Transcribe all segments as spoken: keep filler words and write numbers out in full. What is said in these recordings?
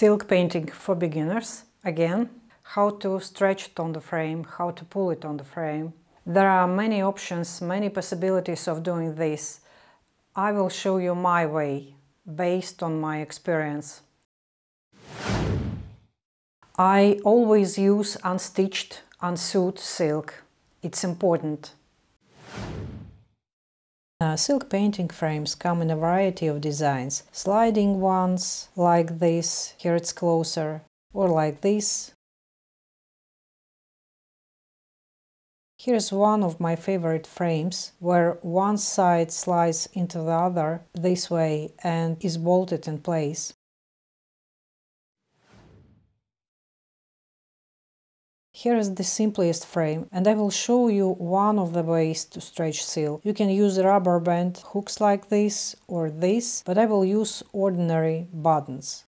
silk painting for beginners, again, how to stretch it on the frame, how to pull it on the frame. There are many options, many possibilities of doing this. I will show you my way, based on my experience. I always use unstitched, unsewed silk. It's important. Uh, silk painting frames come in a variety of designs. Sliding ones, like this, here it's closer, or like this. Here's one of my favorite frames, where one side slides into the other this way and is bolted in place. Here is the simplest frame, and I will show you one of the ways to stretch silk. You can use rubber band hooks like this or this, but I will use ordinary buttons.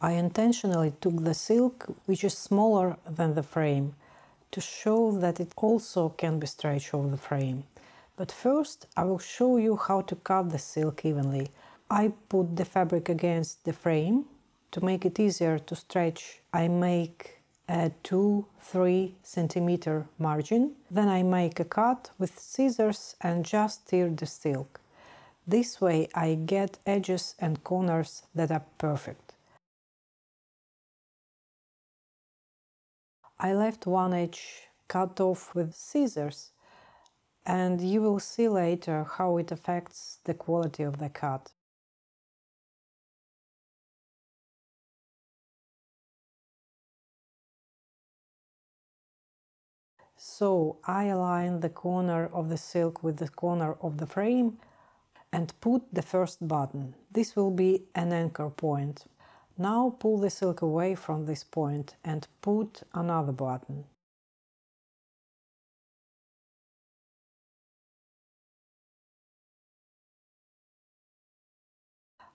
I intentionally took the silk, which is smaller than the frame, to show that it also can be stretched over the frame. But first I will show you how to cut the silk evenly. I put the fabric against the frame to make it easier to stretch. I make a two to three centimeter margin, then I make a cut with scissors and just tear the silk. This way I get edges and corners that are perfect. I left one edge cut off with scissors, and you will see later how it affects the quality of the cut. So I align the corner of the silk with the corner of the frame and put the first button. This will be an anchor point. Now pull the silk away from this point and put another button.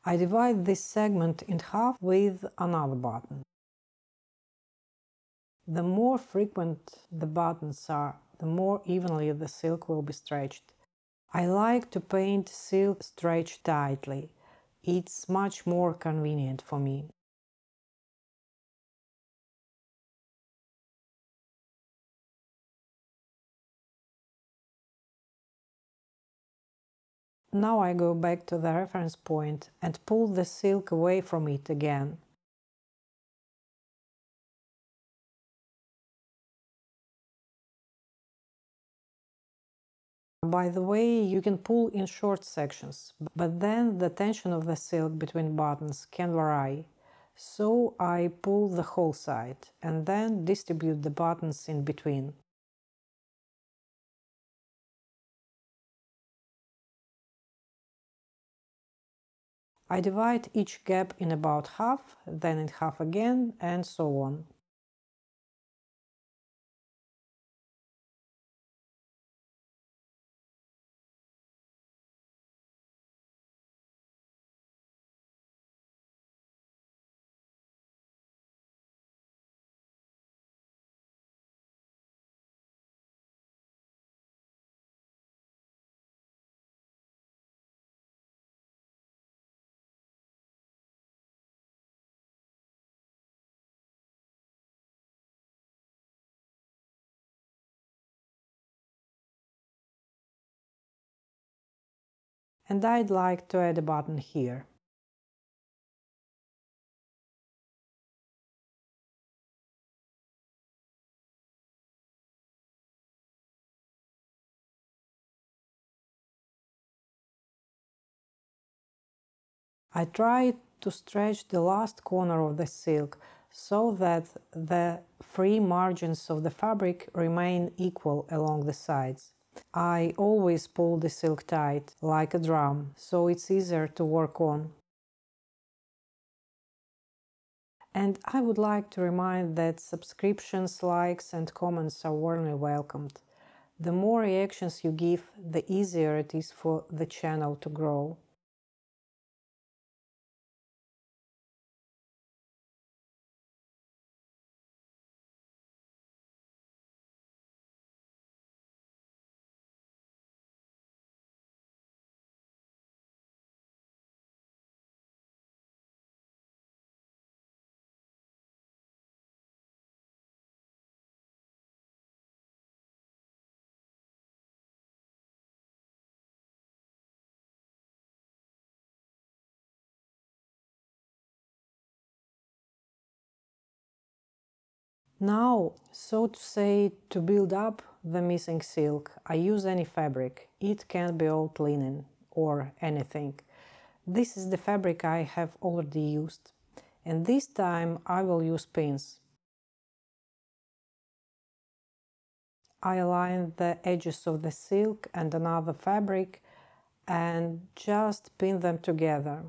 I divide this segment in half with another button. The more frequent the buttons are, the more evenly the silk will be stretched. I like to paint silk stretched tightly. It's much more convenient for me. Now I go back to the reference point and pull the silk away from it again. By the way, you can pull in short sections, but then the tension of the silk between buttons can vary. So I pull the whole side and then distribute the buttons in between. I divide each gap in about half, then in half again, and so on. And I'd like to add a button here. I try to stretch the last corner of the silk so that the free margins of the fabric remain equal along the sides. I always pull the silk tight, like a drum, so it's easier to work on. And I would like to remind that subscriptions, likes and comments are warmly welcomed. The more reactions you give, the easier it is for the channel to grow. Now, so to say, to build up the missing silk, I use any fabric. It can be old linen or anything. This is the fabric I have already used, and this time I will use pins. I align the edges of the silk and another fabric and just pin them together.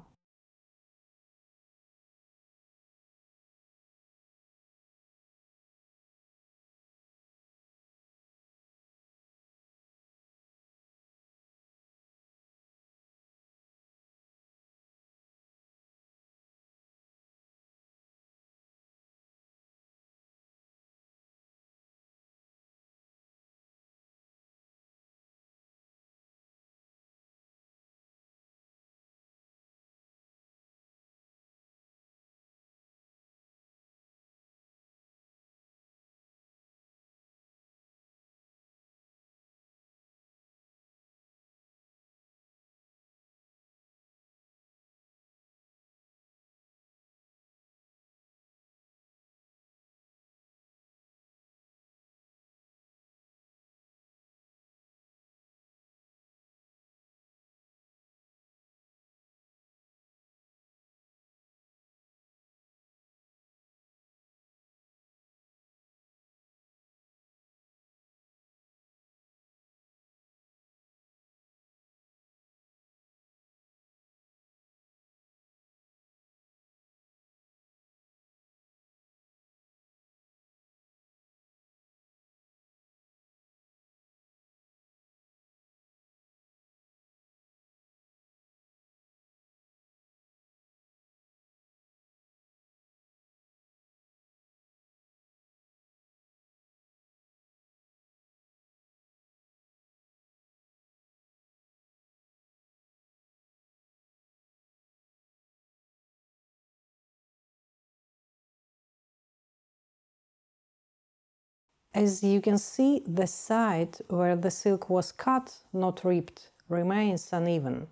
As you can see, the side where the silk was cut, not ripped, remains uneven.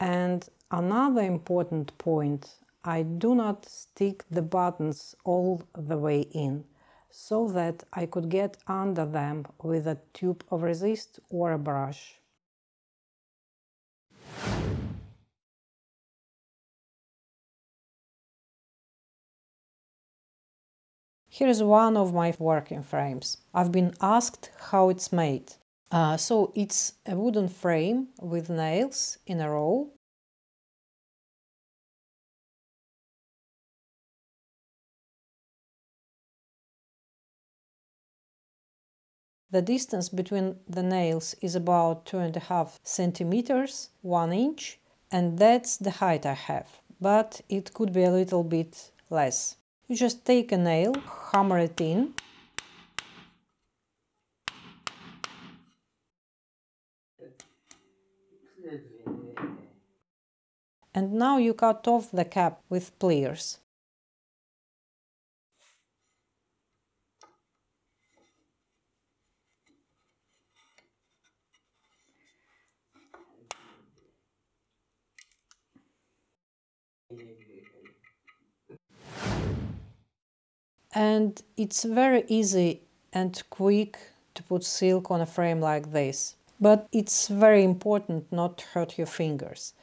And another important point, I do not stick the buttons all the way in, so that I could get under them with a tube of resist or a brush. Here is one of my working frames. I've been asked how it's made. Uh, so it's a wooden frame with nails in a row. The distance between the nails is about two and a half centimeters, one inch, and that's the height I have, but it could be a little bit less. You just take a nail, hammer it in, and now you cut off the cap with pliers. And it's very easy and quick to put silk on a frame like this. But it's very important not to hurt your fingers.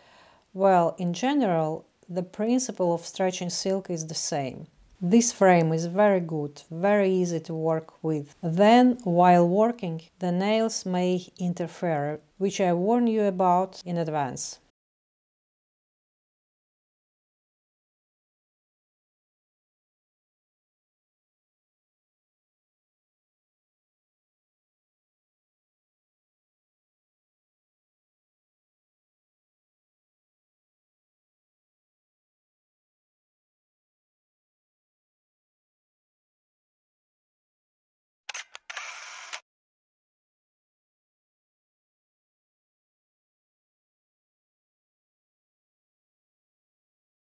Well, in general, the principle of stretching silk is the same. This frame is very good, very easy to work with. Then, while working, the nails may interfere, which I warn you about in advance.